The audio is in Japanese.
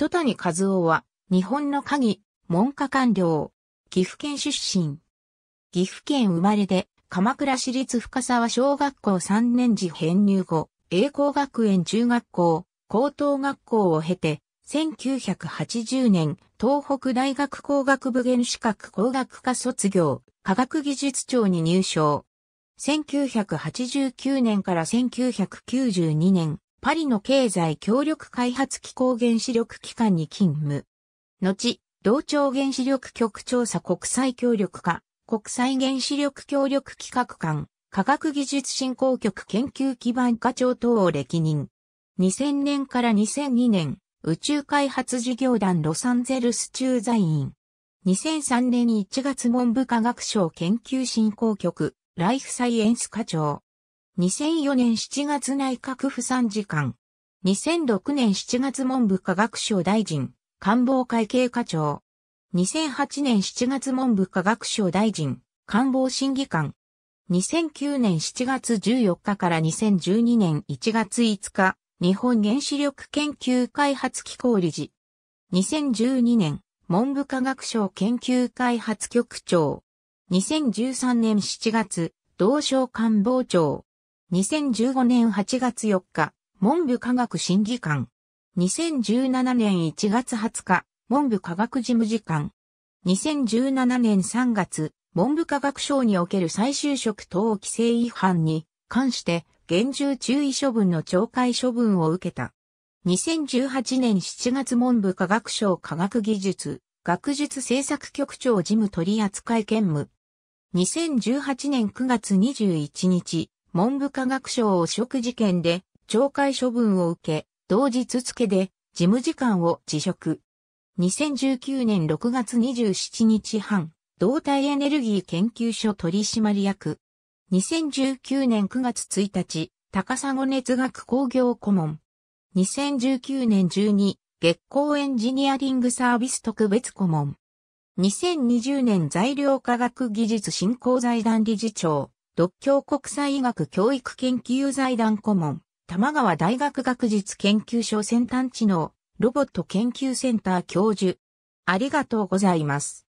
戸谷和夫は、日本の科技、文科官僚、岐阜県出身。岐阜県生まれで、鎌倉市立深沢小学校3年時編入後、栄光学園中学校、高等学校を経て、1980年、東北大学工学部原子核工学科卒業、科学技術庁に入省。1989年から1992年、パリの経済協力開発機構原子力機関に勤務。後、同庁原子力局調査国際協力課、国際原子力協力企画官、科学技術振興局研究基盤課長等を歴任。2000年から2002年、宇宙開発事業団ロサンゼルス駐在員。2003年1月文部科学省研究振興局、ライフサイエンス課長。2004年7月内閣府参事官。2006年7月文部科学省大臣、官房会計課長。2008年7月文部科学省大臣、官房審議官。2009年7月14日から2012年1月5日、日本原子力研究開発機構理事。2012年、文部科学省研究開発局長。2013年7月、同省官房長。2015年8月4日、文部科学審議官。2017年1月20日、文部科学事務次官。2017年3月、文部科学省における再就職等規制違反に関して、厳重注意処分の懲戒処分を受けた。2018年7月文部科学省科学技術、学術政策局長事務取扱兼務。2018年9月21日、文部科学省汚職事件で懲戒処分を受け、同日付で事務次官を辞職。2019年6月27日半、導体エネルギー研究所取締役。2019年9月1日、高砂熱学工業顧問。2019年12、月光エンジニアリングサービス特別顧問。2020年材料科学技術振興財団理事長、獨協国際医学教育研究財団顧問、玉川大学学術研究所先端知能、ロボット研究センター教授。ありがとうございます。